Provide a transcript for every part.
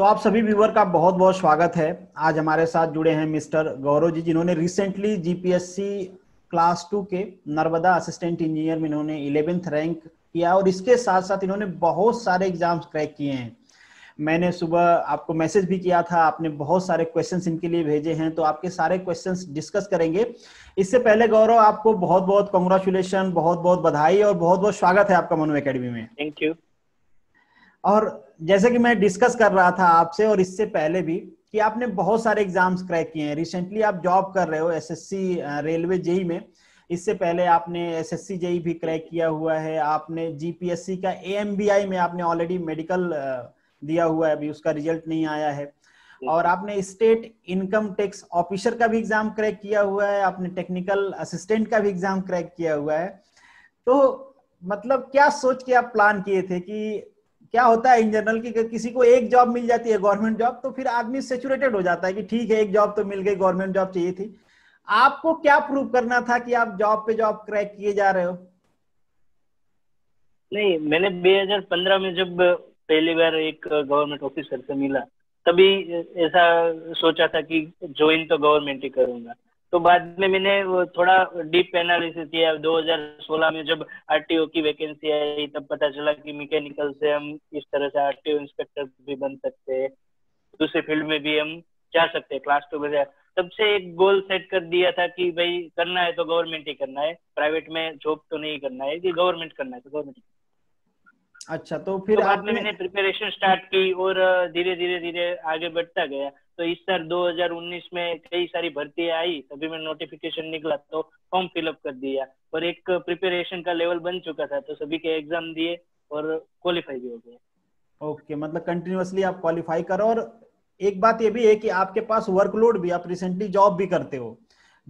तो आप सभी व्यूअर का बहुत बहुत स्वागत है। आज हमारे साथ जुड़े हैं मिस्टर गौरव जी, जिन्होंने रिसेंटली जीपीएससी क्लास 2 के नर्मदा असिस्टेंट इंजीनियर में इन्होंने 11th रैंक किया और इसके साथ साथ इन्होंने बहुत सारे एग्जाम्स क्रैक किए हैं। मैंने सुबह आपको मैसेज भी किया था, आपने बहुत सारे क्वेश्चंस इनके लिए भेजे हैं, तो आपके सारे क्वेश्चंस डिस्कस करेंगे। इससे पहले गौरव, आपको बहुत बहुत कांग्रेचुलेशन, बहुत बहुत बधाई और बहुत बहुत स्वागत है आपका मनु अकेडमी में। Thank you. और जैसे कि मैं डिस्कस कर रहा था आपसे और इससे पहले भी कि आपने बहुत सारे एग्जाम्स क्रैक किए हैं। रिसेंटली आप जॉब कर रहे हो एसएससी रेलवे जेई में, इससे पहले आपने एसएससी जेई भी क्रैक किया हुआ है, आपने जीपीएससी का एएमबीआई में आपने ऑलरेडी मेडिकल दिया हुआ है, अभी उसका रिजल्ट नहीं आया है, और आपने स्टेट इनकम टैक्स ऑफिसर का भी एग्जाम क्रैक किया हुआ है, आपने टेक्निकल असिस्टेंट का भी एग्जाम क्रैक किया हुआ है। तो मतलब क्या सोच के आप प्लान किए थे? कि क्या होता है इन जनरल की किसी को एक जॉब मिल जाती है गवर्नमेंट जॉब, तो फिर आदमी सेचुरेटेड हो जाता है कि ठीक है एक जॉब तो मिल गई, गवर्नमेंट जॉब चाहिए थी। आपको क्या प्रूव करना था कि आप जॉब पे जॉब क्रैक किए जा रहे हो? नहीं, मैंने 2015 में जब पहली बार एक गवर्नमेंट ऑफिसर से मिला तभी ऐसा सोचा था कि ज्वाइन तो गवर्नमेंट ही करूंगा। तो बाद में मैंने थोड़ा डीप एनालिसिस किया। 2016 में जब आरटीओ की वैकेंसी आई तब पता चला कि मैकेनिकल से हम इस तरह से आरटीओ इंस्पेक्टर भी बन सकते हैं, दूसरे फील्ड में भी हम जा सकते हैं क्लास 2 में। तब से एक गोल सेट कर दिया था कि भाई करना है तो गवर्नमेंट ही करना है, प्राइवेट में जॉब तो नहीं करना है, कि गवर्नमेंट करना है तो गवर्नमेंट। अच्छा, तो फिर तो बाद में मैंने प्रिपरेशन स्टार्ट की और धीरे धीरे धीरे आगे बढ़ता गया। तो इस साल 2019 में कई सारी भर्तियां आई, तभी मैं नोटिफिकेशन निकला तो फॉर्म फिलअप कर दिया और एक प्रिपरेशन का लेवल बन चुका था, तो सभी के एग्जाम दिए और क्वालिफाई भी हो गए। ओके, मतलब कंटिन्यूअसली आप क्वालिफाई करो। और एक बात ये भी है कि आपके पास वर्कलोड भी, आप रिसेंटली जॉब भी करते हो,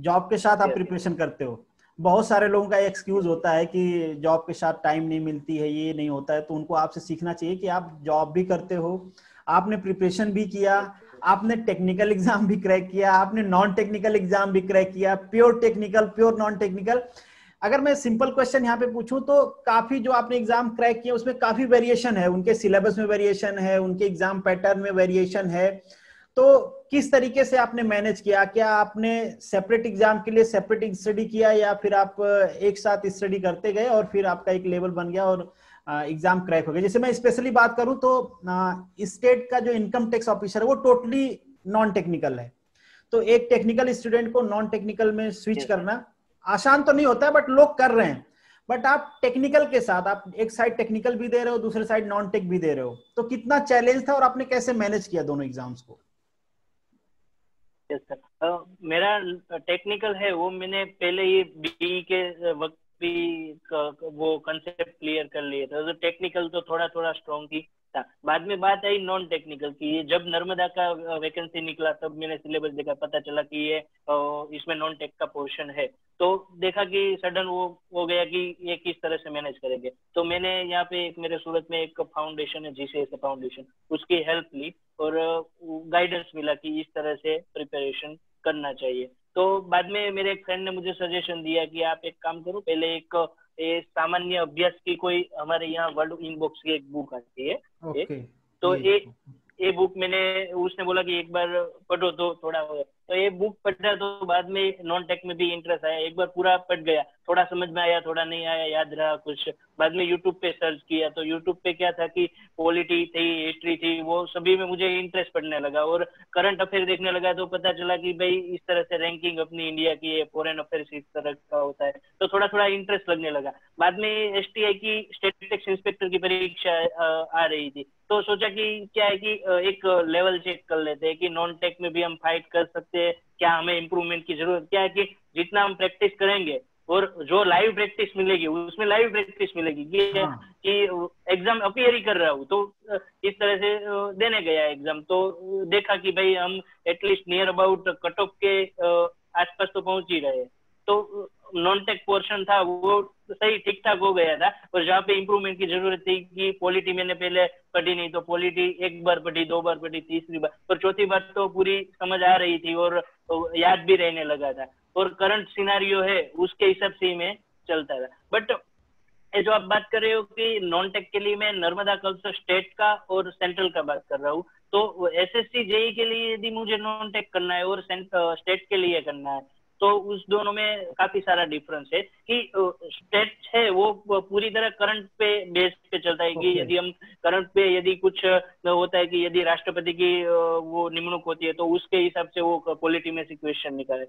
जॉब के साथ आप प्रिपरेशन करते हो। बहुत सारे लोगों का एक्सक्यूज होता है कि जॉब के साथ टाइम नहीं मिलती है, ये नहीं होता है, तो उनको आपसे सीखना चाहिए कि आप जॉब भी करते हो, आपने प्रिपरेशन भी किया, आपने टेक्निकल एग्जाम भी क्रैक किया, आपने नॉन टेक्निकल एग्जाम भी क्रैक किया, pure technical, pure non technical. अगर मैं सिंपल क्वेश्चन यहाँ पे पूछूं तो काफी जो आपने एग्जाम क्रैक किए उसमें काफी वेरिएशन है, उनके सिलेबस में वेरिएशन है, उनके एग्जाम पैटर्न में वेरिएशन है। तो किस तरीके से आपने मैनेज किया? क्या आपने सेपरेट एग्जाम के लिए सेपरेट स्टडी किया या फिर आप एक साथ स्टडी करते गए और फिर आपका एक लेवल बन गया और एग्जाम क्रैक हो गया? जैसे मैं स्पेशली बात करूं तो स्टेट का जो इनकम टैक्स ऑफिसर है वो टोटली नॉन टेक्निकल है, तो एक टेक्निकल स्टूडेंट को नॉन टेक्निकल में स्विच करना आसान तो नहीं होता है, बट लोग कर रहे हैं। बट आप टेक्निकल के साथ आप एक साइड टेक्निकल भी दे रहे हो, दूसरे साइड नॉन टेक भी दे रहे हो, तो कितना चैलेंज था और आपने कैसे मैनेज किया दोनों एग्जाम्स को? मेरा टेक्निकल है वो मैंने पहले ही बीई के वक्त भी वो कंसेप्ट क्लियर कर लिए थे, तो टेक्निकल तो थोड़ा थोड़ा स्ट्रॉन्ग ही था। बाद में बात आई नॉन टेक्निकल की। जब नर्मदा का वैकेंसी निकला तब मैंने सिलेबस देखा, पता चला कि ये इसमें नॉन टेक का पोर्शन है, तो देखा कि सडन वो हो गया कि ये किस तरह से मैनेज करेंगे। तो मैंने यहाँ पे एक मेरे सूरत में एक फाउंडेशन है, जीसीएस फाउंडेशन, उसकी हेल्प ली और गाइडेंस मिला कि इस तरह से प्रिपरेशन करना चाहिए। तो बाद में मेरे एक फ्रेंड ने मुझे सजेशन दिया कि आप एक काम करो, पहले एक सामान्य अभ्यास की कोई हमारे यहाँ वर्ल्ड इनबॉक्स की एक बुक आती है, तो ये बुक मैंने, उसने बोला कि एक बार पढ़ो तो थोड़ा, तो ये बुक पढ़ा तो बाद में नॉन टेक में भी इंटरेस्ट आया। एक बार पूरा पढ़ गया, थोड़ा समझ में आया, थोड़ा नहीं आया, याद रहा कुछ। बाद में यूट्यूब पे सर्च किया तो यूट्यूब पे क्या था कि पॉलिटी थी, हिस्ट्री थी, वो सभी में मुझे इंटरेस्ट पड़ने लगा और करंट अफेयर देखने लगा। तो पता चला कि भाई इस तरह से रैंकिंग अपनी इंडिया की है, फॉरेन अफेयर इस तरह का होता है, तो थोड़ा थोड़ा इंटरेस्ट लगने लगा। बाद में एसटीआई की स्टेटिस्टिक्स इंस्पेक्टर की परीक्षा आ रही थी, तो सोचा कि क्या है कि एक लेवल चेक कर लेते हैं कि नॉन टेक में भी हम फाइट कर सकते हैं, क्या हमें इम्प्रूवमेंट की जरूरत क्या है, कि जितना हम प्रैक्टिस करेंगे और जो लाइव प्रैक्टिस मिलेगी उसमें लाइव प्रैक्टिस मिलेगी कि एग्जाम अपियर ही कर रहा हूँ, तो इस तरह से देने गया एग्जाम। तो देखा कि भाई हम at least near about cut off के आसपास तो पहुंच ही रहे, तो नॉन टेक पोर्शन था वो सही ठीक ठाक हो गया था। और जहाँ पे इम्प्रूवमेंट की जरूरत थी कि पॉलिटी मैंने पहले पढ़ी नहीं, तो पॉलिटी एक बार पढ़ी, दो बार पढ़ी, तीसरी बार और चौथी बार तो पूरी समझ आ रही थी और याद भी रहने लगा था, और करंट सिनारियो है उसके हिसाब से मैं चलता था। बट जो आप बात कर रहे हो कि नॉन टेक के लिए मैं नर्मदा कल्चर स्टेट का और सेंट्रल का बात कर रहा हूँ, तो एसएससी जेई के लिए यदि मुझे नॉन टेक करना है और स्टेट के लिए करना है तो उस दोनों में काफी सारा डिफरेंस है कि स्टेट है वो पूरी तरह करंट पे बेस पे चलता है कि यदि हम करंट पे यदि कुछ होता है कि यदि राष्ट्रपति की वो निमणूक होती है तो उसके हिसाब से वो पॉलिटी में से क्वेश्चन निकाले,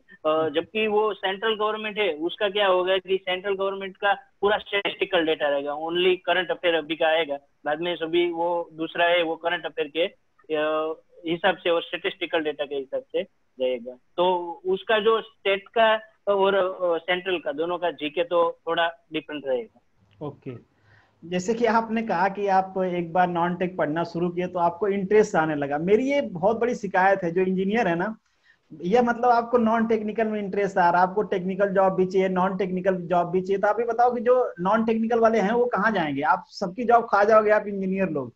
जबकि वो सेंट्रल गवर्नमेंट है उसका क्या होगा कि सेंट्रल गवर्नमेंट का पूरा स्टेटिस्टिकल डेटा रहेगा, ओनली करंट अफेयर अभी का आएगा, बाद में सभी वो दूसरा है वो करंट अफेयर के हिसाब से और स्टेटिस्टिकल डेटा के हिसाब से रहेगा। तो उसका जो स्टेट का और सेंट्रल का दोनों का जीके तो थोड़ा डिफरेंट रहेगा। ओके, जैसे कि आपने कहा कि आप एक बार नॉन टेक पढ़ना शुरू किए तो आपको इंटरेस्ट आने लगा। मेरी ये बहुत बड़ी शिकायत है जो इंजीनियर है ना, यह मतलब आपको नॉन टेक्निकल में इंटरेस्ट आ रहा है, आपको टेक्निकल जॉब भी चाहिए, नॉन टेक्निकल जॉब भी चाहिए, तो आप ये बताओ कि जो नॉन टेक्निकल वाले हैं वो कहाँ जाएंगे? आप सबकी जॉब खा जाओगे आप इंजीनियर लोग।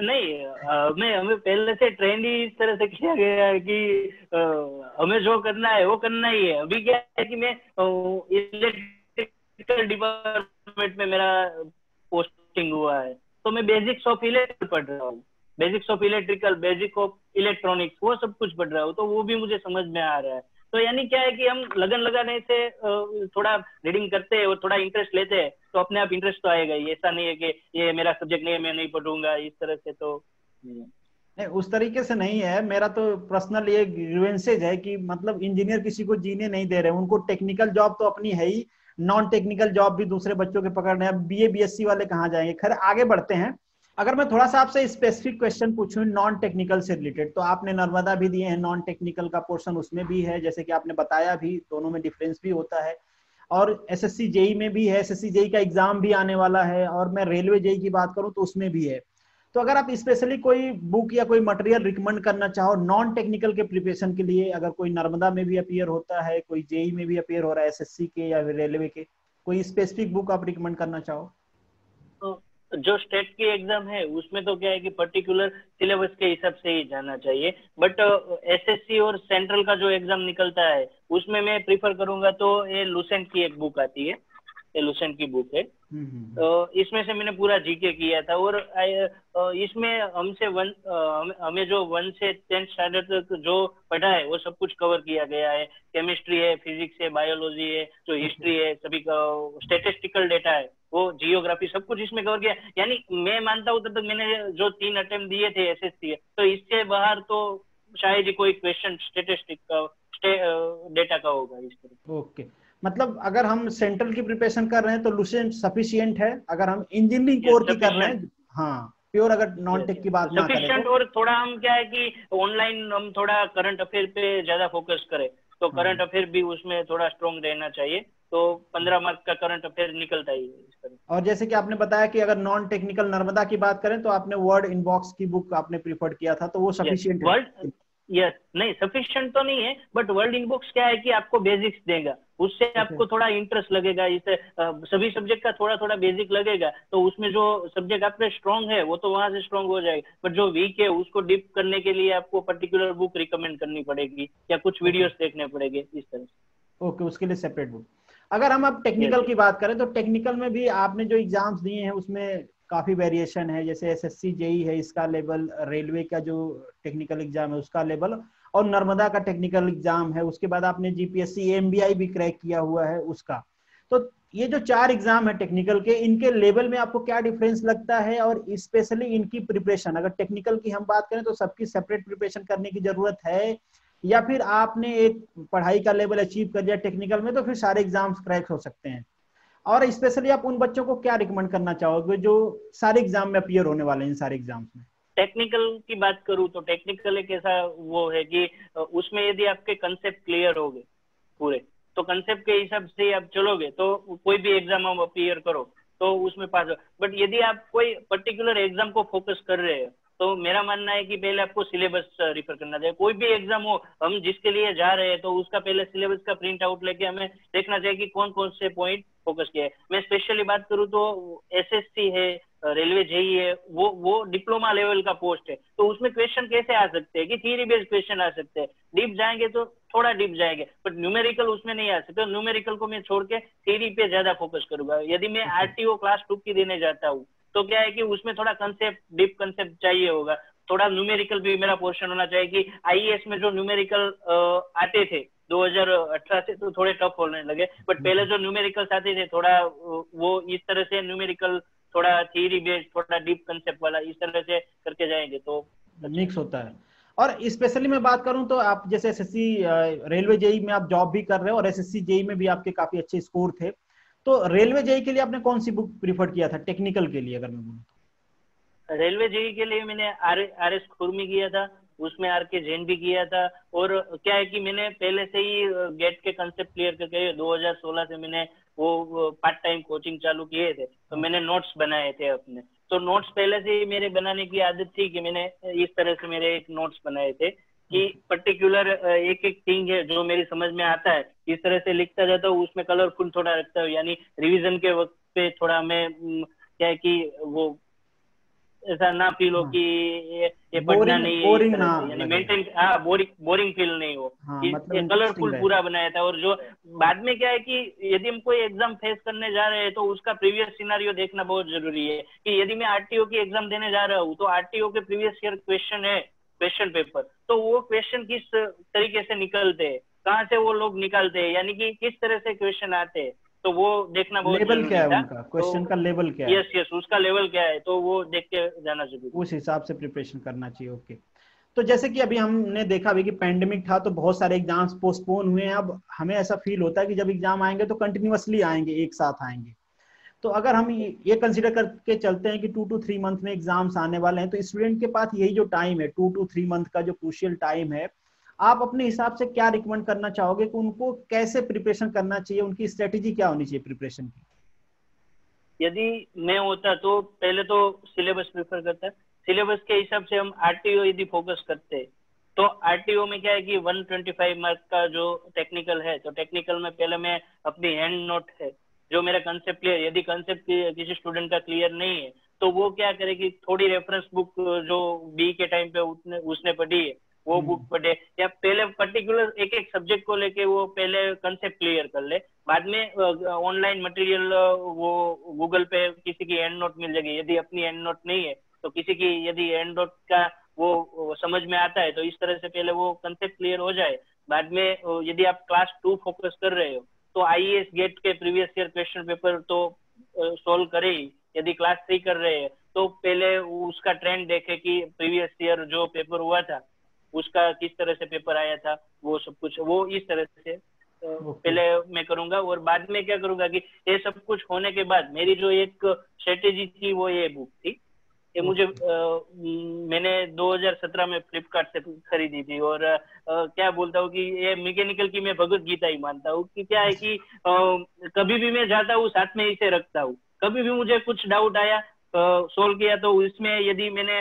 नहीं, हमें पहले से ट्रेंड ही इस तरह से किया गया है कि हमें जो करना है वो करना ही है। अभी क्या है कि मैं इलेक्ट्रिकल डिपार्टमेंट में मेरा पोस्टिंग हुआ है तो मैं बेसिक्स ऑफ इलेक्ट्रिकल पढ़ रहा हूँ, basics of electrical, basic of electronics, वो सब कुछ पढ़ रहा हूँ तो वो भी मुझे समझ में आ रहा है। तो यानी क्या है कि हम लगन लगाने से थोड़ा रीडिंग करते हैं और थोड़ा इंटरेस्ट लेते हैं तो अपने आप इंटरेस्ट तो आएगा ही, ऐसा नहीं है कि ये मेरा सब्जेक्ट नहीं है मैं नहीं पढ़ूंगा इस तरह से, तो नहीं, उस तरीके से नहीं है। मेरा तो पर्सनल ये ग्रीवेंसेज है कि मतलब इंजीनियर किसी को जीने नहीं दे रहे, उनको टेक्निकल जॉब तो अपनी है ही, नॉन टेक्निकल जॉब भी दूसरे बच्चों के पकड़ रहे हैं। बीए बीएससी वाले कहाँ जाएंगे? खैर आगे बढ़ते हैं। अगर मैं थोड़ा सा आपसे स्पेसिफिक क्वेश्चन पूछूं नॉन टेक्निकल से रिलेटेड, तो आपने नर्मदा भी दिए हैं, नॉन टेक्निकल का पोर्शन उसमें भी है जैसे कि आपने बताया भी, दोनों में डिफरेंस भी होता है, और एसएससी जेई में भी है, एसएससी जेई का एग्जाम भी आने वाला है, और मैं रेलवे जेई की बात करूं तो उसमें भी है। तो अगर आप स्पेशली कोई बुक या कोई मटेरियल रिकमेंड करना चाहो नॉन टेक्निकल के प्रिपरेशन के लिए, अगर कोई नर्मदा में भी अपीयर होता है, कोई जेई में भी अपीयर हो रहा है, एसएससी के या रेलवे के, कोई स्पेसिफिक बुक आप रिकमेंड करना चाहो? जो स्टेट की एग्जाम है उसमें तो क्या है कि पर्टिकुलर सिलेबस के हिसाब से ही जाना चाहिए, बट एसएससी और सेंट्रल का जो एग्जाम निकलता है उसमें मैं प्रीफर करूंगा तो ये लुसेंट की एक बुक आती है, ये लुसेंट की बुक है, इसमें से मैंने पूरा जीके किया था और इसमें हमसे हमें जो 1 से 10 स्टैंडर्ड तक जो पढ़ा है वो सब कुछ कवर किया गया है। केमिस्ट्री है, फिजिक्स है, बायोलॉजी है, जो हिस्ट्री है, सभी का स्टेटिस्टिकल डेटा है, वो जियोग्राफी, सब कुछ इसमें कवर किया। यानी मैं मानता हूँ तब तक मैंने जो 3 अटेम्प्ट दिए थे एसएससी, तो इससे बाहर तो शायद ही कोई क्वेश्चन स्टेटिस्टिक का डेटा का होगा इस तरह। ओके, मतलब अगर हम सेंट्रल की प्रिपरेशन कर रहे हैं तो लुसेंट सफिशिएंट है, अगर हम इंजीनियरिंग कोर की कर रहे हैं, हाँ प्योर, अगर नॉन टेक की बात ना करें, और थोड़ा हम क्या है कि ऑनलाइन हम थोड़ा करंट अफेयर पे ज्यादा फोकस करें तो करंट अफेयर भी उसमें थोड़ा स्ट्रॉन्ग रहना चाहिए, तो 15 मार्क्स का करंट अफेयर निकलता ही है इस तरह। और जैसे कि आपने बताया कि अगर नॉन टेक्निकल नर्मदा की बात करें तो आपने वर्ल्ड इनबॉक्स की बुक आपने प्रीफर किया था, तो वो सफिशिएंट है? यस, नहीं सफिशिएंट तो नहीं है, बट वर्ल्ड इनबॉक्स क्या है कि आपको बेसिक्स देगा, उससे आपको थोड़ा इंटरेस्ट लगेगा, इससे सभी सब्जेक्ट का थोड़ा थोड़ा बेसिक लगेगा तो उसमें जो सब्जेक्ट आपके स्ट्रांग है वो तो वहां से स्ट्रांग हो जाएगा, बट जो वीक है उसको डीप करने के लिए आपको पर्टिकुलर बुक रिकमेंड करनी पड़ेगी या कुछ वीडियोस देखने पड़ेंगे इस तरह से। ओके, उसके लिए सेपरेट बुक। अगर हम अब टेक्निकल की बात करें तो टेक्निकल में भी आपने जो एग्जाम्स दिए हैं उसमें काफी वेरिएशन है, जैसे एसएससी जेई है इसका लेवल, रेलवे का जो टेक्निकल एग्जाम है उसका लेवल, और नर्मदा का टेक्निकल एग्जाम है, उसके बाद आपने जीपीएससी एएमबीआई भी क्रैक किया हुआ है उसका। तो ये जो 4 एग्जाम है टेक्निकल के, इनके लेवल में आपको क्या डिफरेंस लगता है और स्पेशली इनकी प्रिपरेशन, अगर टेक्निकल की हम बात करें तो सबकी सेपरेट प्रिपरेशन करने की जरूरत है या फिर आपने एक पढ़ाई का लेवल अचीव कर दिया टेक्निकल में तो फिर सारे एग्जाम्स क्रैक हो सकते हैं? और स्पेशली आप उन बच्चों को क्या रिकमेंड करना चाहोगे जो सारे एग्जाम में अपीयर होने वाले हैं? इन सारे एग्जाम्स में टेक्निकल की बात करूँ तो टेक्निकल एक ऐसा वो है कि उसमें यदि आपके कंसेप्ट क्लियर हो गए पूरे, तो कंसेप्ट के हिसाब से आप चलोगे तो कोई भी एग्जाम आप अपीयर करो तो उसमें पास हो। बट यदि आप कोई पर्टिकुलर एग्जाम को फोकस कर रहे हो तो मेरा मानना है कि पहले आपको सिलेबस रिफर करना चाहिए, कोई भी एग्जाम हो हम जिसके लिए जा रहे हैं तो उसका पहले सिलेबस का प्रिंट आउट लेके हमें देखना चाहिए कि कौन कौन से पॉइंट फोकस किया है। मैं स्पेशली बात करूँ तो एसएससी है, रेलवे जेई है, वो डिप्लोमा लेवल का पोस्ट है तो उसमें क्वेश्चन कैसे आ सकते हैं कि थ्योरी बेस्ड क्वेश्चन आ सकते हैं, डीप जाएंगे तो थोड़ा डीप जाएंगे बट न्यूमेरिकल उसमें नहीं आ सकते, न्यूमेरिकल को मैं छोड़ के थ्योरी पे ज्यादा फोकस करूंगा। यदि मैं आरटीओ क्लास 2 की देने जाता हूँ तो क्या है कि उसमें थोड़ा कंसेप्ट, डीप कंसेप्ट चाहिए होगा थोड़ा न्यूमेरिकल भी मेरा पोर्शन होना चाहिए कि आईएएस में जो न्यूमेरिकल आते थे 2018 से तो थोड़े टफ होने लगे, बट पहले जो न्यूमेरिकल आते थे थोड़ा वो इस तरह से न्यूमेरिकल थोड़ा थ्योरी बेस्ड थोड़ा डीप कंसेप्ट वाला इस तरह से करके जाएंगे तो मिक्स होता है। और स्पेशली मैं बात करूं तो आप जैसे एसएससी रेलवे जेई में आप जॉब भी कर रहे हो और एसएससी जेई में भी आपके काफी अच्छे स्कोर थे, तो रेलवे जेई के लिए आपने कौन सी बुक प्रिफर किया था टेक्निकल के लिए? अगर मैं बोलूं तो रेलवे जेई के लिए मैंने आरएस खुर्मी किया था, उसमें आरके जैन भी किया था। और क्या है कि मैंने पहले से ही गेट के कंसेप्ट क्लियर करके 2016 से मैंने वो पार्ट टाइम कोचिंग चालू किए थे, तो मैंने नोट्स बनाए थे अपने, तो नोट्स पहले से ही मेरे बनाने की आदत थी कि मैंने इस तरह से मेरे एक नोट्स बनाए थे कि पर्टिकुलर एक एक थिंग है जो मेरी समझ में आता है इस तरह से लिखता जाता हूँ, उसमें कलरफुल थोड़ा रखता हूँ, यानी रिवीजन के वक्त पे थोड़ा मैं क्या है कि वो ऐसा ना फील हो कि ये पढ़ना नहीं, हाँ बोरिंग फील नहीं हो, कलरफुल पूरा बनाया था। और जो बाद में क्या है कि यदि हम कोई एग्जाम फेस करने जा रहे हैं तो उसका प्रीवियस सिनेरियो देखना बहुत जरूरी है कि यदि मैं आरटीओ की एग्जाम देने जा रहा हूँ तो आरटीओ के प्रीवियस ईयर क्वेश्चन है क्वेश्चन पेपर, तो वो क्वेश्चन किस तरीके से निकलते हैं, कहाँ से वो लोग निकालते हैं, यानी कि किस तरह से क्वेश्चन आते हैं, तो वो देखना बहुत लेवल क्या है उनका, क्वेश्चन का लेवल क्या है, यस उसका लेवल क्या है, तो वो देख के जाना जरूरी, उस हिसाब से प्रिपरेशन करना चाहिए। ओके, तो जैसे कि अभी हमने देखा अभी कि पैंडेमिक था तो बहुत सारे एग्जाम्स पोस्टपोन हुए हैं। अब हमें ऐसा फील होता है कि जब एग्जाम आएंगे तो कंटिन्यूअसली आएंगे, एक साथ आएंगे, तो अगर हम ये कंसिडर करके चलते हैं कि 2 to 3 मंथ में एग्जाम्स आने वाले हैं, तो स्टूडेंट के पास यही जो टाइम है 2 to 3 मंथ का जो क्रूशियल टाइम है, आप अपने हिसाब से क्या रिकमेंड करना चाहोगे कि उनको कैसे प्रिपरेशन करना चाहिए, उनकी स्ट्रेटेजी क्या होनी चाहिए प्रिपरेशन की? यदि मैं होता तो पहले तो सिलेबस प्रिफर करता, सिलेबस के हिसाब से हम आरटीओ यदि फोकस करते तो आरटीओ में क्या है कि 125 मार्क का जो टेक्निकल है, तो टेक्निकल में पहले मैं अपनी हैंड नोट है जो मेरा कंसेप्ट क्लियर, यदि कंसेप्ट किसी स्टूडेंट का क्लियर नहीं है तो वो क्या करे कि थोड़ी रेफरेंस बुक जो बी के टाइम पे उसने पढ़ी है वो बुक पढ़े, या पहले पर्टिकुलर एक एक सब्जेक्ट को लेके वो पहले कंसेप्ट क्लियर कर ले, बाद में ऑनलाइन मटेरियल वो गूगल पे किसी की एंड नोट मिल जाएगी, यदि अपनी एंड नोट नहीं है तो किसी की यदि एंड नोट का वो समझ में आता है तो इस तरह से पहले वो कंसेप्ट क्लियर हो जाए। बाद में यदि आप क्लास 2 फोकस कर रहे हो तो आईएएस गेट के प्रीवियस ईयर क्वेश्चन पेपर तो सोल्व करे ही, यदि क्लास 3 कर रहे हैं तो पहले उसका ट्रेंड देखे कि प्रीवियस ईयर जो पेपर हुआ था उसका किस तरह से पेपर आया था, वो सब कुछ वो इस तरह से पहले मैं करूंगा। और बाद में क्या करूंगा कि ये सब कुछ होने के बाद मेरी जो एक स्ट्रेटेजी थी वो ये बुक थी, ये मुझे मैंने 2017 में फ्लिपकार्ट से खरीदी थी। और क्या बोलता हूँ कि ये मैकेनिकल की मैं भगवत गीता ही मानता हूँ कि क्या है कि कभी भी मैं जाता हूँ साथ में इसे रखता हूँ, कभी भी मुझे कुछ डाउट आया सोल्व किया तो इसमें यदि मैंने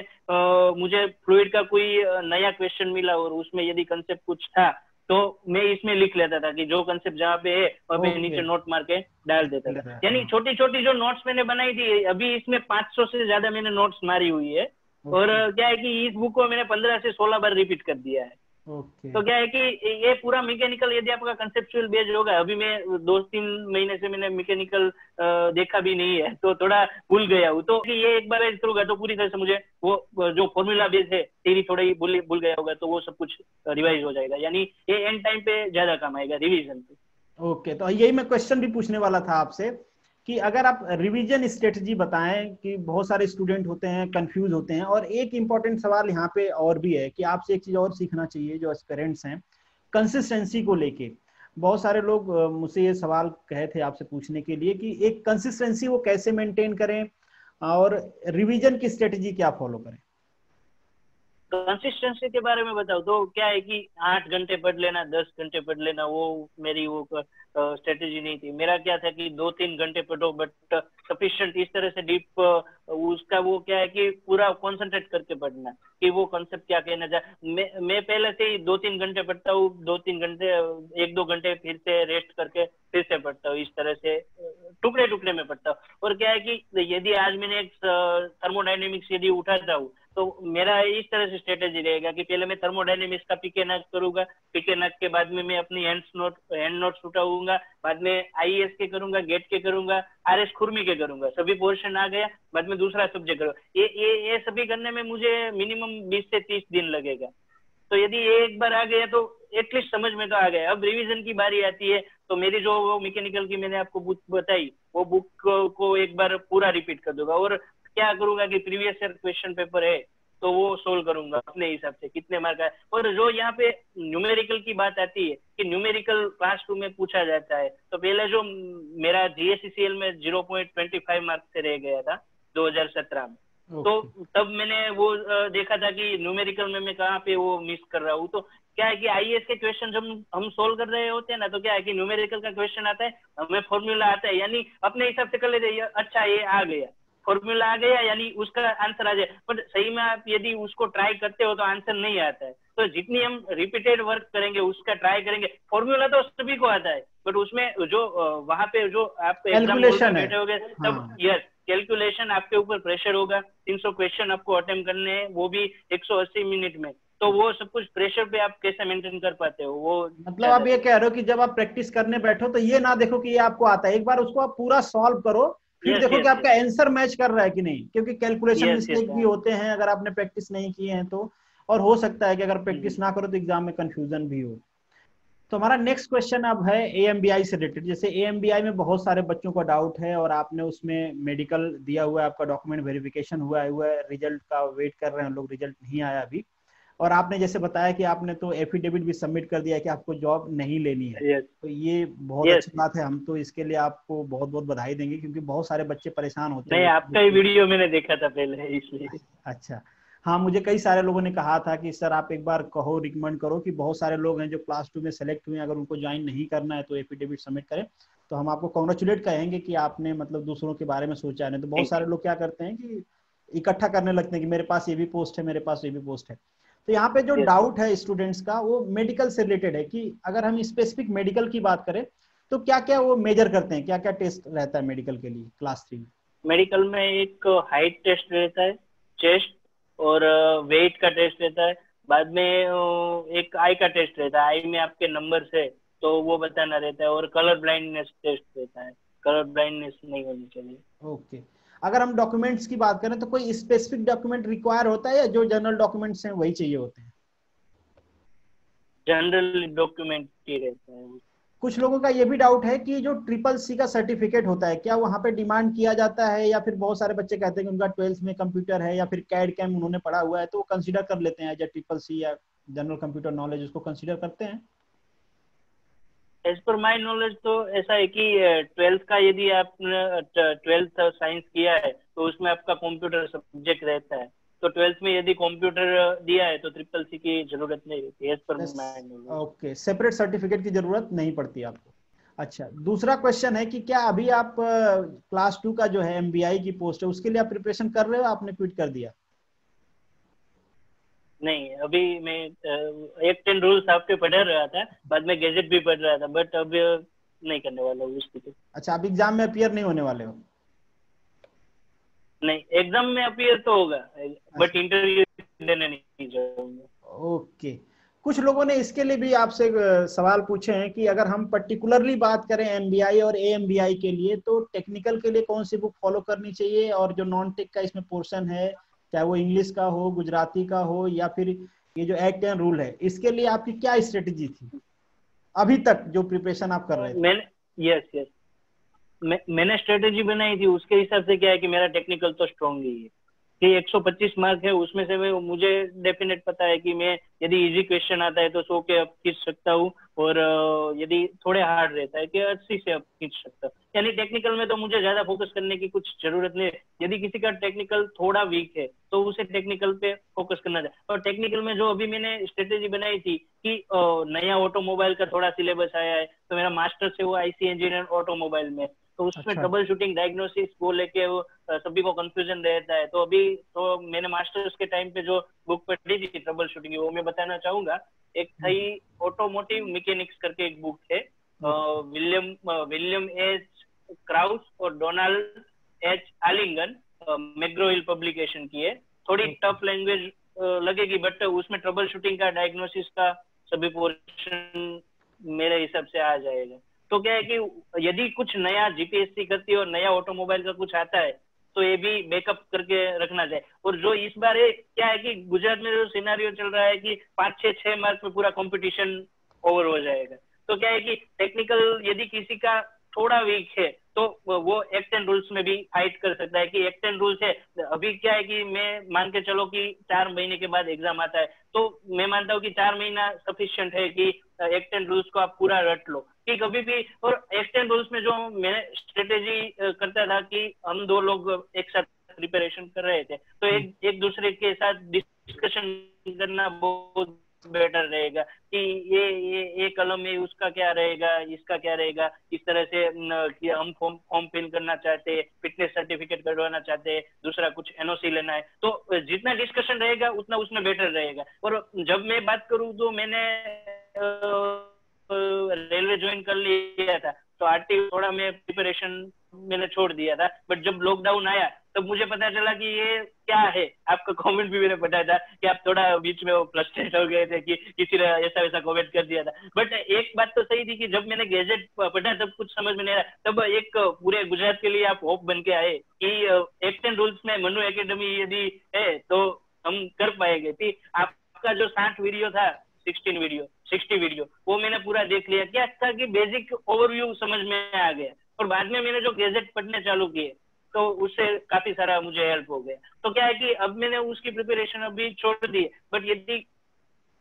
मुझे फ्लूइड का कोई नया क्वेश्चन मिला और उसमें यदि कंसेप्ट कुछ था तो मैं इसमें लिख लेता था कि जो कंसेप्ट जहाँ पे है वहाँ पे नीचे नोट मार के डाल देता था, यानी छोटी छोटी जो नोट्स मैंने बनाई थी, अभी इसमें 500 से ज्यादा मैंने नोट्स मारी हुई है। और क्या है कि इस बुक को मैंने 15 से 16 बार रिपीट कर दिया है। तो क्या है कि ये पूरा मैकेनिकल यदि आपका कंसेप्चुअल बेस होगा, अभी मैं 2-3 महीने से मैंने मैकेनिकल देखा भी नहीं है तो थोड़ा भूल गया हूँ, तो ये एक बार ऐसे करूंगा तो पूरी तरह से मुझे वो जो फॉर्मूला बेस है थ्योरी थोड़ा ही भूल गया होगा तो वो सब कुछ रिवाइज हो जाएगा, यानी ये एंड टाइम पे ज्यादा काम आएगा रिविजन पे। ओके, तो यही मैं क्वेश्चन भी पूछने वाला था आपसे कि अगर आप रिवीजन स्ट्रेटजी बताएं कि बहुत सारे स्टूडेंट होते हैं कंफ्यूज होते हैं, और एक इम्पॉर्टेंट सवाल यहाँ पे और भी है कि आपसे एक चीज़ और सीखना चाहिए जो एस्पिरेंट्स हैं कंसिस्टेंसी को लेके। बहुत सारे लोग मुझसे ये सवाल कहे थे आपसे पूछने के लिए कि एक कंसिस्टेंसी वो कैसे मेंटेन करें और रिवीजन की स्ट्रेटजी क्या फॉलो करें। कंसिस्टेंसी के बारे में बताओ तो क्या है कि 8 घंटे पढ़ लेना 10 घंटे पढ़ लेना वो मेरी वो स्ट्रेटेजी नहीं थी। मेरा क्या था कि 2-3 घंटे पढ़ो बट सफिशिएंट इस तरह से डीप उसका वो क्या है कि पूरा कंसंट्रेट करके पढ़ना कि वो कॉन्सेप्ट क्या कहना चाहे। मैं पहले से ही 2-3 घंटे पढ़ता हूँ, 2-3 घंटे 1-2 घंटे फिर से रेस्ट करके फिर से पढ़ता हूँ, इस तरह से टुकड़े टुकड़े में पढ़ता हूँ। और क्या है कि यदि आज मैंने एक थर्मोडाइनेमिक्स यदि उठाता हूँ तो मेरा इस तरह से स्ट्रेटेजी रहेगा कि पहले मैं थर्मोडायनेमिक्स का पीके नाच करूंगा, पीके नाच के बाद में मैं अपनी हैंड नोट्स उठाऊंगा, बाद में आईएएस के करूंगा, गेट के करूंगा, आरएस खुर्मी के करूंगा, सभी पोर्शन आ गया, बाद में दूसरा सब्जेक्ट करूंगा। ये सभी करने में मुझे मिनिमम 20 से 30 दिन लगेगा। तो यदि एक बार आ गया तो एटलीस्ट समझ में तो आ गया। अब रिवीजन की बारी आती है, तो मेरी जो वो मैकेनिकल की मैंने आपको बुक बताई, वो बुक को एक बार पूरा रिपीट कर दूंगा और क्या करूंगा कि प्रीवियस ईयर क्वेश्चन पेपर है तो वो सोल्व करूंगा अपने हिसाब से कितने मार्क आए। और जो यहाँ पे न्यूमेरिकल की बात आती है कि न्यूमेरिकल क्लास 2 में पूछा जाता है, तो पहले जो मेरा जीएससीएल में 0.25 मार्क से रह गया था 2017 में, तो तब मैंने वो देखा था कि न्यूमेरिकल में मैं कहाँ पे वो मिस कर रहा हूँ। तो क्या है कि आईएएस के क्वेश्चन जब हम सोल्व कर रहे होते हैं ना, तो क्या है कि न्यूमेरिकल का क्वेश्चन आता है, हमें फॉर्मूला आता है, यानी अपने हिसाब से कर लेते हैं, अच्छा ये आ गया, फॉर्मूला आ गया यानी उसका आंसर आ जाए। पर सही में आप यदि उसको ट्राई करते हो तो आंसर नहीं आता है। तो जितनी हम रिपीटेड वर्क करेंगे, उसका ट्राई करेंगे, फॉर्मूला तो सभी को आता है, बट उसमें जो वहां पे जो आप एग्जाम में बैठे होगे तब यस कैलकुलेशन आपके ऊपर प्रेशर होगा। 300 क्वेश्चन आपको अटेम्प्ट करने हैं, वो भी 180 मिनट में, तो वो सब कुछ प्रेशर पे आप कैसे मेंटेन कर पाते हो। वो मतलब आप ये कह रहे हो कि जब आप प्रैक्टिस करने बैठो तो ये ना देखो कि ये आपको आता है, एक बार उसको आप पूरा सॉल्व करो, फिर देखो कि आपका आंसर मैच कर रहा है कि नहीं, क्योंकि कैलकुलेशन मिस्टेक भी होते हैं अगर आपने प्रैक्टिस नहीं किए हैं तो, और हो सकता है कि अगर प्रैक्टिस ना करो तो एग्जाम में कंफ्यूजन भी हो। तो हमारा नेक्स्ट क्वेश्चन अब है एएमबीआई से रिलेटेड। जैसे एएमबीआई में बहुत सारे बच्चों का डाउट है और आपने उसमें मेडिकल दिया हुआ है, आपका डॉक्यूमेंट वेरिफिकेशन हुआ है, रिजल्ट का वेट कर रहे हैं लोग, रिजल्ट नहीं आया अभी। और आपने जैसे बताया कि आपने तो एफिडेविट भी सबमिट कर दिया है कि आपको जॉब नहीं लेनी है। yes. तो ये बहुत yes. अच्छी बात है, हम तो इसके लिए आपको बहुत बहुत बधाई देंगे क्योंकि बहुत सारे बच्चे परेशान होते हैं। आपका ही वीडियो मैंने देखा था पहले, इसलिए। अच्छा हाँ, मुझे कई सारे लोगों ने कहा था कि सर आप एक बार कहो, रिकमेंड करो कि बहुत सारे लोग हैं जो क्लास 2 में सेलेक्ट हुए, अगर उनको ज्वाइन नहीं करना है तो एफिडेविट सबमिट करें। तो हम आपको कॉन्ग्रेचुलेट कहेंगे कि आपने मतलब दूसरों के बारे में सोचा है। तो बहुत सारे लोग क्या करते हैं कि इकट्ठा करने लगते हैं कि मेरे पास ये भी पोस्ट है, मेरे पास ये भी पोस्ट है। तो यहाँ पे जो डाउट है स्टूडेंट्स का वो मेडिकल से रिलेटेड है कि अगर हम स्पेसिफिक मेडिकल की बात करें तो क्या क्या वो मेजर करते हैं, क्या क्या टेस्ट रहता है मेडिकल के लिए क्लास 3 में। मेडिकल में एक हाइट टेस्ट रहता है, चेस्ट और वेट का टेस्ट रहता है, बाद में एक आई का टेस्ट रहता है, आई में आपके नंबर से तो वो बताना रहता है, और कलर ब्लाइंडनेस टेस्ट रहता है, कलर ब्लाइंडनेस नहीं होनी चाहिए। ओके, अगर हम डॉक्यूमेंट्स की बात करें तो कोई स्पेसिफिक डॉक्यूमेंट रिक्वायर होता है या जो जनरल डॉक्यूमेंट्स हैं वही चाहिए होते हैं? जनरल डॉक्यूमेंट ही रहता है। कुछ लोगों का ये भी डाउट है कि जो CCC का सर्टिफिकेट होता है क्या वहाँ पे डिमांड किया जाता है, या फिर बहुत सारे बच्चे कहते हैं कि उनका 12th में कंप्यूटर है या फिर कैड कैम उन्होंने पढ़ा हुआ है तो वो कंसीडर कर लेते हैं, या CCC या जनरल कंप्यूटर नॉलेज उसको कंसीडर करते हैं। एज पर माई नॉलेज तो ऐसा है कि 12th का यदि आपने 12th साइंस किया है तो उसमें आपका कंप्यूटर सब्जेक्ट रहता है, तो 12th में यदि कंप्यूटर दिया है तो CCC की जरूरत नहीं रहती है। ओके, सेपरेट सर्टिफिकेट की जरूरत नहीं पड़ती आपको। अच्छा, दूसरा क्वेश्चन है कि क्या अभी आप क्लास 2 का जो है एमबीआई की पोस्ट है उसके लिए आप प्रिपरेशन कर रहे हो, आपने क्विट कर दिया? नहीं, अभी मैं एक 10 रूल्स आपके पढ़ रहा था, बाद में गैजेट भी पढ़ रहा था, बट अब नहीं करने वाला हूँ उसकी। अच्छा, आप एग्जाम में अपीयर नहीं होने वाले हो? नहीं, एग्जाम में अपीयर तो होगा बट इंटरव्यू देने नहीं जाऊंगा। ओके, कुछ लोगों ने इसके लिए भी आपसे सवाल पूछे हैं कि अगर हम पर्टिकुलरली बात करें एमबीआई और एएमबीआई के लिए तो टेक्निकल के लिए कौन सी बुक फॉलो करनी चाहिए, और जो नॉन टेक का इसमें पोर्शन है चाहे वो इंग्लिश का हो, गुजराती का हो, या फिर ये जो एक्ट एंड रूल है, इसके लिए आपकी क्या स्ट्रेटेजी थी अभी तक जो प्रिपरेशन आप कर रहे थे? मैंने स्ट्रेटेजी बनाई थी उसके हिसाब से। क्या है कि मेरा टेक्निकल तो स्ट्रॉन्ग ही है कि 125 मार्क है, उसमें से मुझे डेफिनेट पता है कि मैं यदि इजी क्वेश्चन आता है तो 100 के अप खींच सकता हूँ, और यदि थोड़े हार्ड रहता है कि 80 से अप खींच सकता हूँ। यानी टेक्निकल में तो मुझे ज्यादा फोकस करने की कुछ जरूरत नहीं है। यदि किसी का टेक्निकल थोड़ा वीक है तो उसे टेक्निकल पे फोकस करना चाहिए। और टेक्निकल में जो अभी मैंने स्ट्रेटेजी बनाई थी कि नया ऑटोमोबाइल का थोड़ा सिलेबस आया है, तो मेरा मास्टर्स है वो आईसी इंजीनियर ऑटोमोबाइल में, तो उसमें ट्रबल शूटिंग डायग्नोसिस वो लेके वो सभी को कंफ्यूजन रहता है। तो अभी तो मैंने मास्टर्स के टाइम पे जो बुक पढ़ी थी ट्रबल शूटिंग, वो मैं बताना चाहूंगा। एक थी ऑटोमोटिव मैकेनिक्स करके एक बुक है, विलियम एच क्राउज और डोनाल्ड एच आलिंगन मैग्रोहिल पब्लिकेशन की है। थोड़ी टफ लैंग्वेज लगेगी बट उसमें ट्रबल शूटिंग का, डायग्नोसिस का सभी पोर्शन मेरे हिसाब से आ जाएगा। तो क्या है कि यदि कुछ नया जीपीएससी करती है और नया ऑटोमोबाइल का कुछ आता है तो ये भी बैकअप करके रखना चाहिए। और जो इस बार है क्या है कि गुजरात में जो सिनेरियो चल रहा है कि 5-6 मार्क्स में पूरा कंपटीशन ओवर हो जाएगा, तो क्या है कि टेक्निकल यदि किसी का थोड़ा वीक है तो वो एक्ट एंड रूल्स में भी फाइट कर सकता है कि एक्ट एंड रूल्स है। अभी क्या है कि मैं मान के चलो कि 4 महीने के बाद एग्जाम आता है तो मैं मानता हूँ कि 4 महीना सफिशियंट है कि एक्ट एंड रूल्स को आप पूरा रट लो कि कभी भी। और एक्ट एंड रूल्स में जो मैं स्ट्रेटेजी करता था कि हम 2 लोग एक साथ प्रिपरेशन कर रहे थे तो एक दूसरे के साथ डिस्कशन करना बहुत बेटर रहेगा कि ये कलम में उसका क्या रहेगा, इसका क्या रहेगा, इस तरह से कि हम फॉर्म फिल करना चाहते हैं, फिटनेस सर्टिफिकेट करवाना चाहते हैं, दूसरा कुछ एनओसी लेना है, तो जितना डिस्कशन रहेगा उतना उसमें बेटर रहेगा। और जब मैं बात करूँ तो मैंने रेलवे ज्वाइन कर लिया था तो आरटीओ थोड़ा मैं प्रिपरेशन मैंने छोड़ दिया था, बट जब लॉकडाउन आया तब मुझे पता चला कि ये क्या है। आपका कमेंट भी मैंने पढ़ा था कि आप थोड़ा बीच में वो फ्रस्ट्रेट हो गए थे कि किसी ने ऐसा वैसा कमेंट कर दिया था, बट एक बात तो सही थी कि जब मैंने गैजेट पढ़ा तब कुछ समझ में नहीं आया, तब एक पूरे गुजरात के लिए आप होप बन के आए कि एक्ट एंड रूल्स में मनु अकेडमी यदि है तो हम कर पाएंगे थी। आपका जो 60 वीडियो था, 60 वीडियो वो मैंने पूरा देख लिया, क्या था कि बेसिक ओवरव्यू समझ में आ गया। और बाद में मैंने जो गैजेट पढ़ने चालू किए तो उससे काफी सारा मुझे हेल्प हो गया। तो क्या है कि अब मैंने उसकी प्रिपरेशन अभी छोड़ दी है, बट यदि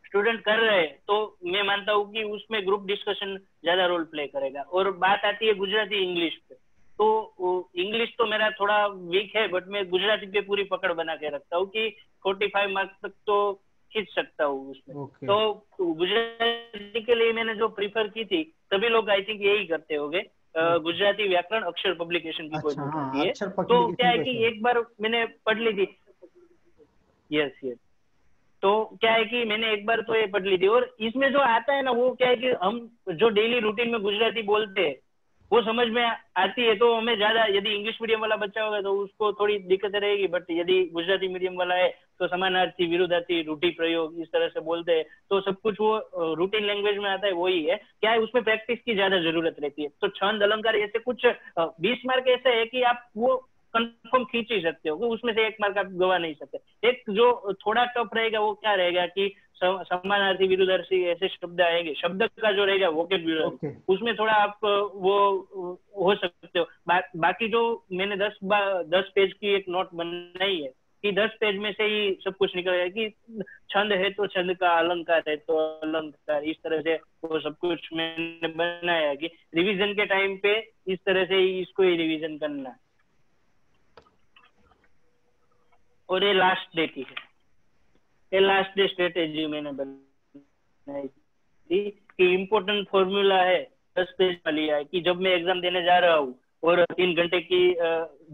स्टूडेंट कर रहे हैं तो मैं मानता हूँ कि उसमें ग्रुप डिस्कशन ज्यादा रोल प्ले करेगा। और बात आती है गुजराती इंग्लिश पे, तो इंग्लिश तो मेरा थोड़ा वीक है बट मैं गुजराती पे पूरी पकड़ बना के रखता हूँ कि 45 मार्क्स तक तो खींच सकता हूँ उसमें। Okay. तो गुजराती के लिए मैंने जो प्रीफर की थी, सभी लोग आई थिंक यही करते होंगे, गुजराती व्याकरण अक्षर पब्लिकेशन की कोई है। अक्षर तो क्या है कि एक बार मैंने पढ़ ली थी, यस तो क्या है कि मैंने एक बार तो ये पढ़ ली थी। और इसमें जो आता है ना वो क्या है कि हम जो डेली रूटीन में गुजराती बोलते हैं वो समझ में आती है, तो हमें ज्यादा यदि इंग्लिश मीडियम वाला बच्चा होगा तो उसको थोड़ी दिक्कत रहेगी, बट यदि गुजराती मीडियम वाला है तो समानार्थी, विरुद्धार्थी, रूढ़ि प्रयोग इस तरह से बोलते हैं तो सब कुछ वो रूटीन लैंग्वेज में आता है। वही है क्या है, उसमें प्रैक्टिस की ज्यादा जरूरत रहती है। तो छंद, अलंकार ऐसे कुछ 20 मार्क ऐसे है कि आप वो कंफर्म खींच ही सकते हो, उसमें से 1 मार्क आप गवा नहीं सकते। एक जो थोड़ा टफ रहेगा वो क्या रहेगा कि समानार्थी, विरुद्धार्थी ऐसे शब्द आएंगे, शब्द का जो रहेगा वोकैबुलरी उसमें थोड़ा आप वो हो सकते हो। बाकी जो मैंने 10 पेज की एक नोट बनाई है कि 10 पेज में से ही सब कुछ निकल गया कि छंद है तो छंद का, अलंकार है तो अलंकार, इस तरह से वो सब कुछ मैंने बनाया कि रिवीजन के टाइम पे इस तरह से इसको ही रिवीजन करना। और ये लास्ट डे की है, लास्ट डे स्ट्रेटेजी मैंने बनाई थी कि इम्पोर्टेंट फॉर्मूला है 10 पेज में लिया है कि जब मैं एग्जाम देने जा रहा हूँ और 3 घंटे की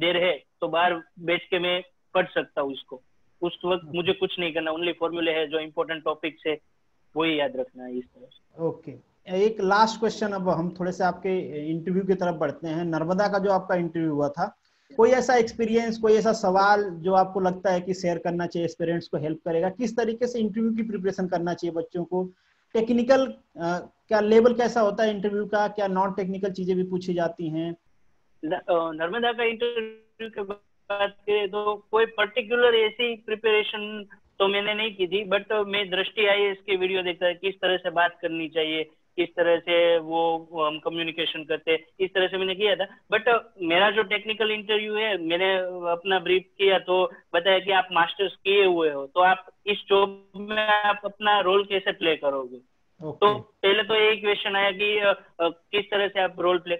देर है तो बाहर बैठ के मैं पढ़ सकता हूँ इसको। उस वक्त मुझे कुछ नहीं करना, ओनली फॉर्मूले है, जो इम्पोर्टेंट टॉपिक्स है वही याद रखना है, इस तरह से। ओके, एक लास्ट क्वेश्चन, अब हम थोड़े से आपके इंटरव्यू की तरफ बढ़ते हैं। नर्मदा का जो आपका इंटरव्यू हुआ था, कोई ऐसा एक्सपीरियंस, कोई ऐसा सवाल जो आपको लगता है कि शेयर करना चाहिए, पेरेंट्स को हेल्प करेगा, किस तरीके से इंटरव्यू की प्रिपरेशन करना चाहिए बच्चों को, टेक्निकल क्या लेवल कैसा होता है इंटरव्यू का, क्या नॉन टेक्निकल चीजें भी पूछी जाती हैं? नर्मदा का इंटरव्यू के बात करें तो कोई पर्टिकुलर ऐसी प्रिपरेशन तो मैंने नहीं की थी, बट मैं दृष्टि आईएएस के वीडियो देखता है किस तरह से बात करनी चाहिए, किस तरह से वो हम कम्युनिकेशन करते, इस तरह से मैंने किया था। बट मेरा जो टेक्निकल इंटरव्यू है, मैंने अपना ब्रीफ किया तो बताया कि आप मास्टर्स किए हुए हो तो आप इस जॉब में आप अपना रोल कैसे प्ले करोगे। Okay. तो पहले तो यही क्वेश्चन आया कि किस तरह से आप रोल प्ले,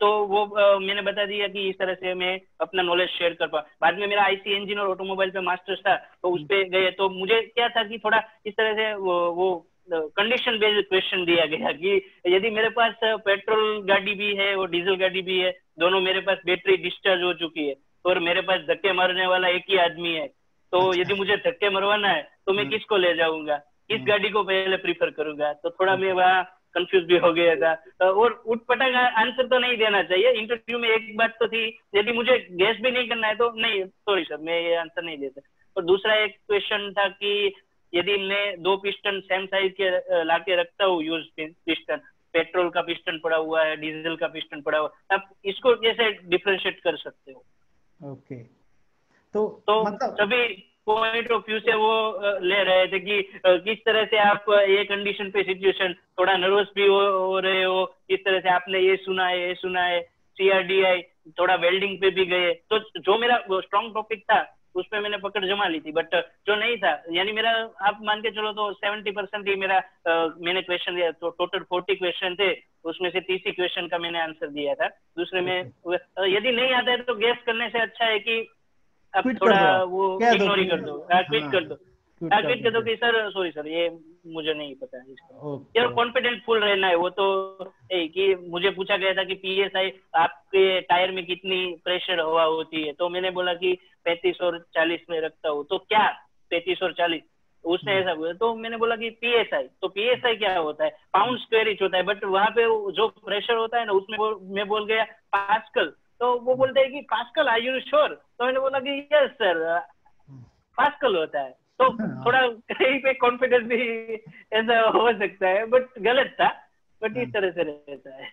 तो वो मैंने बता दिया कि इस तरह से मैं अपना नॉलेज शेयर कर पाऊँ। बाद में मेरा आईसी इंजीनियर और ऑटोमोबाइल पे मास्टर्स था तो उस पे गए, तो मुझे क्या था कि थोड़ा इस तरह से वो कंडीशन बेस्ड क्वेश्चन दिया गया कि यदि मेरे पास पेट्रोल गाड़ी भी है और डीजल गाड़ी भी है, दोनों मेरे पास बैटरी डिस्चार्ज हो चुकी है और मेरे पास धक्के मारने वाला एक ही आदमी है, तो यदि मुझे धक्के मरवाना है तो मैं किसको ले जाऊंगा, किस गाड़ी को पहले प्रीफर करूंगा। तो थोड़ा मैं वहाँ कंफ्यूज भी हो गया था। और उठपटांग आंसर तो नहीं देना चाहिए इंटरव्यू में, एक बात तो थी यदि मुझे गेस भी नहीं करना है तो नहीं, सॉरी सर मैं ये आंसर नहीं देता। और दूसरा एक क्वेश्चन था कि यदि मैं दो पिस्टन सेम साइज के लाके रखता हूँ, यूज पिस्टन, पेट्रोल का पिस्टन पड़ा हुआ है, डीजल का पिस्टन पड़ा हुआ है, आप इसको कैसे डिफ्रेंशिएट कर सकते हो? ओके, तो मतलब सभी पॉइंट ऑफ व्यू से वो ले रहे थे कि किस तरह से आप ये कंडीशन पे सिचुएशन, थोड़ा नर्वस भी हो रहे हो, किस तरह से आपने ये सुना है, ये सुना है, सीआरडीआई, थोड़ा वेल्डिंग पे भी गए, तो जो मेरा स्ट्रॉन्ग टॉपिक था उसमें मैंने पकड़ जमा ली थी, बट जो नहीं था यानी मेरा आप मान के चलो तो 70% ही मेरा मैंने क्वेश्चन दिया, तो टोटल 40 क्वेश्चन थे, उसमें से 30 क्वेश्चन का मैंने आंसर दिया था। दूसरे में यदि नहीं आता है तो गेस करने से अच्छा है कि अब थोड़ा वो इग्नोर कर दो, क्विट कर दो, क्विट कर दो कि सर सॉरी सर ये मुझे नहीं पता है इसका। यार कॉन्फिडेंट फुल रहना है, वो तो कि मुझे पूछा गया था कि पीएसआई आपके टायर में कितनी प्रेशर हवा होती है, तो मैंने बोला कि 35 और 40 में रखता हूँ, तो क्या 35 और 40 उसने ऐसा बोला, तो मैंने बोला कि पीएसआई, तो पीएसआई क्या होता है, पाउंड स्क्वायर इंच होता है, बट वहाँ पे जो प्रेशर होता है ना उसमें मैं बोल गया पास्कल, तो वो बोलते है कि पास्कल आर यू श्योर, तो मैंने बोला कि यस सर पास्कल होता है। तो थोड़ा कहीं पे कॉन्फिडेंस भी ऐसा हो सकता है, बट गलत था, बट इस तरह से रहता है।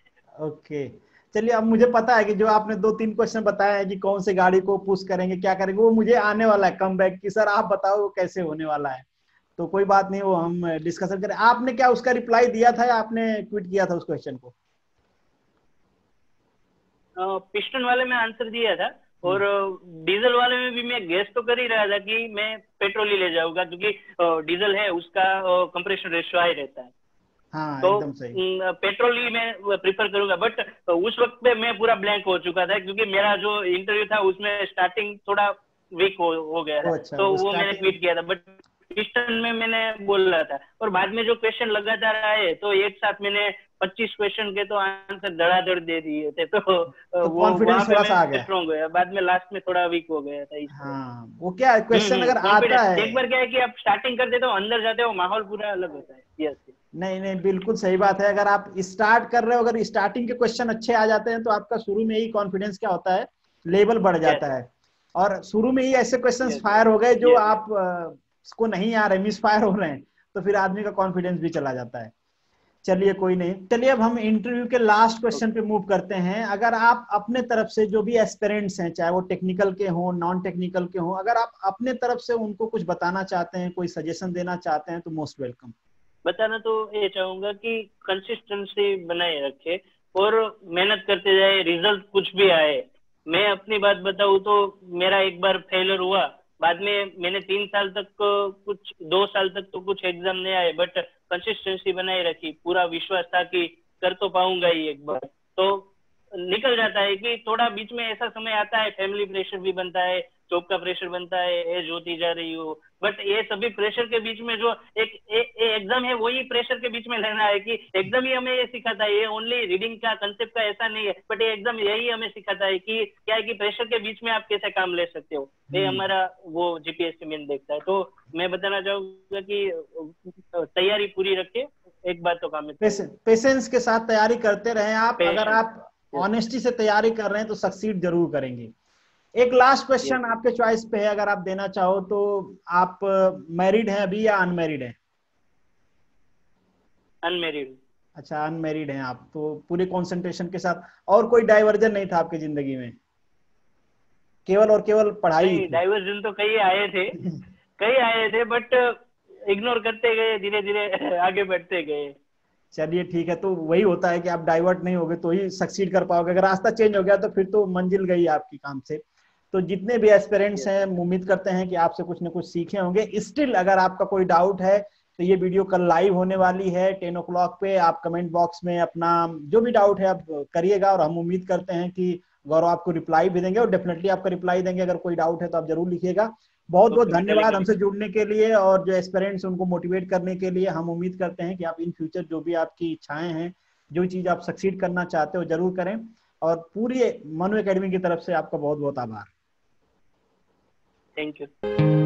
ओके चलिए, अब मुझे पता है कि जो आपने 2-3 क्वेश्चन बताया है कि कौन से गाड़ी को पुश करेंगे, क्या करेंगे, वो मुझे आने वाला है कम बैक की, सर आप बताओ वो कैसे होने वाला है, तो कोई बात नहीं, वो हम डिस्कशन करें। आपने क्या उसका रिप्लाई दिया था या आपने क्विट किया था उस क्वेश्चन को? पिस्टन वाले में आंसर दिया था और डीजल वाले में भी मैं गैस तो कर ही रहा था कि मैं पेट्रोल ही ले जाऊंगा क्योंकि डीजल है उसका कंप्रेशन रेशियो हाई रहता है, हाँ, तो एकदम सही। पेट्रोल ही मैं प्रिफर करूंगा, बट उस वक्त पे मैं पूरा ब्लैंक हो चुका था क्योंकि मेरा जो इंटरव्यू था उसमें स्टार्टिंग थोड़ा वीक हो गया था, अच्छा, तो वो मैंने क्विट किया था, बट पिस्टन में मैंने बोला था। और बाद में जो क्वेश्चन लगातार आए तो एक साथ मैंने 25 क्वेश्चन के तो आंसर धड़ाधड़ दे दिए थे, तो वो कॉन्फिडेंस थोड़ा सा आ गया, स्ट्रांग हो गया, बाद में लास्ट में थोड़ा वीक हो गया था। हाँ, वो क्या क्वेश्चन अगर आता है एक बार, क्या है कि आप स्टार्टिंग कर देते हो, अंदर जाते हो माहौल पूरा अलग होता है। यस, नहीं बिल्कुल सही बात है, अगर आप स्टार्ट कर रहे हो, अगर स्टार्टिंग के क्वेश्चन अच्छे आ जाते हैं तो आपका शुरू में ही कॉन्फिडेंस क्या होता है, लेवल बढ़ जाता है, और शुरू में ही ऐसे क्वेश्चन फायर हो गए जो आप को नहीं आ रहे, मिस फायर हो रहे हैं, तो फिर आदमी का कॉन्फिडेंस भी चला जाता है। चलिए कोई नहीं, चलिए अब हम इंटरव्यू के लास्ट क्वेश्चन पे मूव करते हैं। अगर आप अपने तरफ से जो भी एस्पिरेंट्स हैं, चाहे वो टेक्निकल के हों, नॉन टेक्निकल के हों, अगर आप अपने तरफ से उनको कुछ बताना चाहते हैं, कोई सजेशन देना चाहते हैं तो मोस्ट वेलकम। बताना तो ये चाहूंगा कि कंसिस्टेंसी बनाए रखे और मेहनत करते जाए, रिजल्ट कुछ भी आए। मैं अपनी बात बताऊँ तो मेरा एक बार फेलियर हुआ, बाद में मैंने 3 साल तक कुछ, 2 साल तक तो कुछ एग्जाम नहीं आए, बट कंसिस्टेंसी बनाए रखी, पूरा विश्वास था कि कर तो पाऊंगा ही, एक बार तो निकल जाता है। कि थोड़ा बीच में ऐसा समय आता है, फैमिली प्रेशर भी बनता है, जॉब का प्रेशर बनता है, एज होती जा रही हो, बट ये सभी प्रेशर के बीच में जो एक एग्जाम है वही प्रेशर के बीच में लेना है कि एग्जाम ही हमें ये सिखाता है, ये ओनली रीडिंग का कंसेप्ट का ऐसा नहीं है, बट ये एग्जाम यही हमें सिखाता है कि क्या है कि प्रेशर के बीच में आप कैसे काम ले सकते हो, ये हमारा वो जीपीएससी में देखता है। तो मैं बताना चाहूंगा कि तैयारी पूरी रखे, एक बार तो काम है, पेशेंस के साथ तैयारी करते रहे आप, अगर आप ऑनेस्टी से तैयारी कर रहे हैं तो सक्सीड जरूर करेंगे। एक लास्ट क्वेश्चन आपके चॉइस पे है, अगर आप देना चाहो तो। आप मैरिड हैं अभी या अनमैरिड हैं? अनमैरिड। अच्छा, अनमैरिड हैं आप, तो पूरे कंसंट्रेशन के साथ, और कोई डाइवर्जन नहीं था आपकी जिंदगी में, केवल और केवल पढ़ाई? डाइवर्जन तो कई आए थे बट इग्नोर करते गए, धीरे धीरे आगे बढ़ते गए। चलिए ठीक है, तो वही होता है कि आप डाइवर्ट नहीं होगे तो ही सक्सीड कर पाओगे, अगर रास्ता चेंज हो गया तो फिर तो मंजिल गई आपकी काम से। तो जितने भी एस्पिरेंट्स हैं, उम्मीद करते हैं कि आपसे कुछ ना कुछ सीखे होंगे। स्टिल अगर आपका कोई डाउट है तो ये वीडियो कल लाइव होने वाली है 10 o'clock पे, आप कमेंट बॉक्स में अपना जो भी डाउट है आप करिएगा, और हम उम्मीद करते हैं कि गौरव आपको रिप्लाई भी देंगे, और डेफिनेटली आपका रिप्लाई देंगे। अगर कोई डाउट है तो आप जरूर लिखिएगा। बहुत बहुत धन्यवाद हमसे जुड़ने के लिए, और जो एस्पिरेंट्स उनको मोटिवेट करने के लिए। हम उम्मीद करते हैं कि आप इन फ्यूचर जो भी आपकी इच्छाएं हैं, जो चीज आप सक्सीड करना चाहते हो, जरूर करें। और पूरी मनु अकेडमी की तरफ से आपका बहुत बहुत आभार। Thank you.